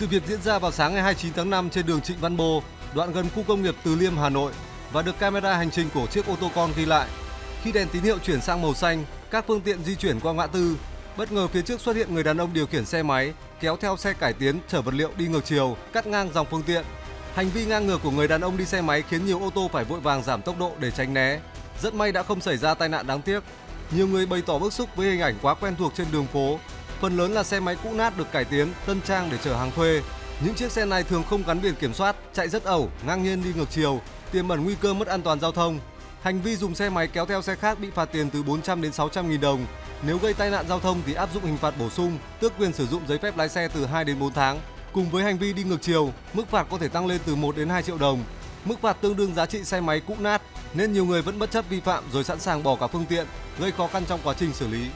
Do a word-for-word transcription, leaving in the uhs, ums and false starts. Sự việc diễn ra vào sáng ngày hai mươi chín tháng năm trên đường Trịnh Văn Bồ, đoạn gần khu công nghiệp Từ Liêm, Hà Nội và được camera hành trình của chiếc ô tô con ghi lại. Khi đèn tín hiệu chuyển sang màu xanh, các phương tiện di chuyển qua ngã tư, bất ngờ phía trước xuất hiện người đàn ông điều khiển xe máy, kéo theo xe cải tiến chở vật liệu đi ngược chiều, cắt ngang dòng phương tiện. Hành vi ngang ngược của người đàn ông đi xe máy khiến nhiều ô tô phải vội vàng giảm tốc độ để tránh né. Rất may đã không xảy ra tai nạn đáng tiếc. Nhiều người bày tỏ bức xúc với hình ảnh quá quen thuộc trên đường phố. Phần lớn là xe máy cũ nát được cải tiến, tân trang để chở hàng thuê. Những chiếc xe này thường không gắn biển kiểm soát, chạy rất ẩu, ngang nhiên đi ngược chiều, tiềm ẩn nguy cơ mất an toàn giao thông. Hành vi dùng xe máy kéo theo xe khác bị phạt tiền từ bốn trăm đến sáu trăm nghìn đồng. Nếu gây tai nạn giao thông thì áp dụng hình phạt bổ sung, tước quyền sử dụng giấy phép lái xe từ hai đến bốn tháng. Cùng với hành vi đi ngược chiều, mức phạt có thể tăng lên từ một đến hai triệu đồng. Mức phạt tương đương giá trị xe máy cũ nát, nên nhiều người vẫn bất chấp vi phạm rồi sẵn sàng bỏ cả phương tiện, gây khó khăn trong quá trình xử lý.